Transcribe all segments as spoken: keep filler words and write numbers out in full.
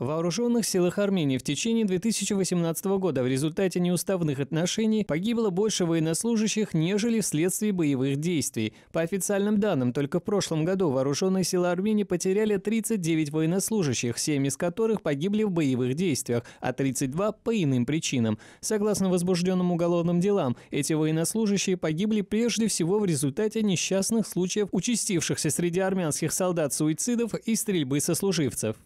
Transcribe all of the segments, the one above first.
В вооруженных силах Армении в течение две тысячи восемнадцатого года в результате неуставных отношений погибло больше военнослужащих, нежели вследствие боевых действий. По официальным данным, только в прошлом году вооруженные силы Армении потеряли тридцать девять военнослужащих, семь из которых погибли в боевых действиях, а тридцать два – по иным причинам. Согласно возбужденным уголовным делам, эти военнослужащие погибли прежде всего в результате несчастных случаев, участившихся среди армянских солдат-суицидов и стрельбы сослуживцев.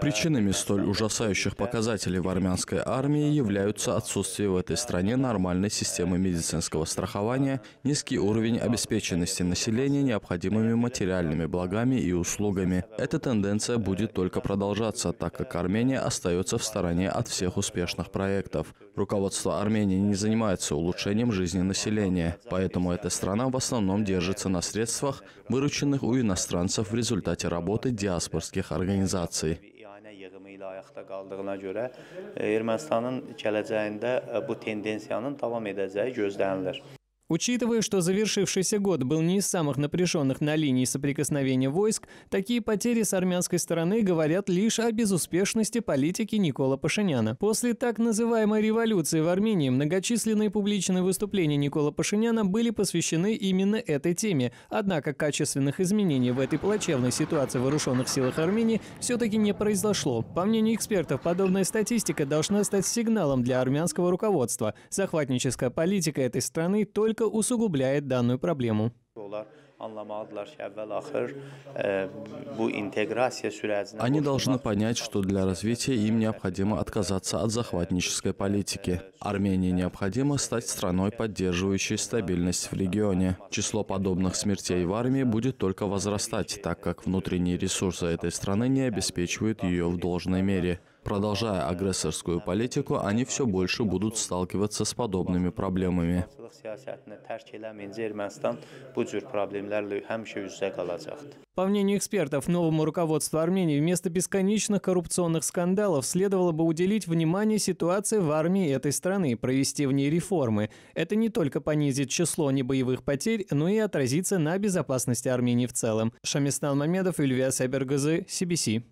Причинами столь ужасающих показателей в армянской армии являются отсутствие в этой стране нормальной системы медицинского страхования, низкий уровень обеспеченности населения необходимыми материальными благами и услугами. Эта тенденция будет только продолжаться, так как Армения остается в стороне от всех успешных проектов. Руководство Армении не занимается улучшением жизни населения, поэтому эта страна в основном держится на средствах, вырученных у иностранцев в результате работы диаспорских организаций. Учитывая, что завершившийся год был не из самых напряженных на линии соприкосновения войск, такие потери с армянской стороны говорят лишь о безуспешности политики Никола Пашиняна. После так называемой революции в Армении многочисленные публичные выступления Никола Пашиняна были посвящены именно этой теме. Однако качественных изменений в этой плачевной ситуации в вооруженных силах Армении все-таки не произошло. По мнению экспертов, подобная статистика должна стать сигналом для армянского руководства. Захватническая политика этой страны только усугубляет данную проблему. Они должны понять, что для развития им необходимо отказаться от захватнической политики. Армении необходимо стать страной, поддерживающей стабильность в регионе. Число подобных смертей в армии будет только возрастать, так как внутренние ресурсы этой страны не обеспечивают ее в должной мере. Продолжая агрессорскую политику, они все больше будут сталкиваться с подобными проблемами. По мнению экспертов, новому руководству Армении вместо бесконечных коррупционных скандалов следовало бы уделить внимание ситуации в армии этой страны, провести в ней реформы. Это не только понизит число небоевых потерь, но и отразится на безопасности Армении в целом. Шамистан Мамедов, Илвия Сабергазы, си би си.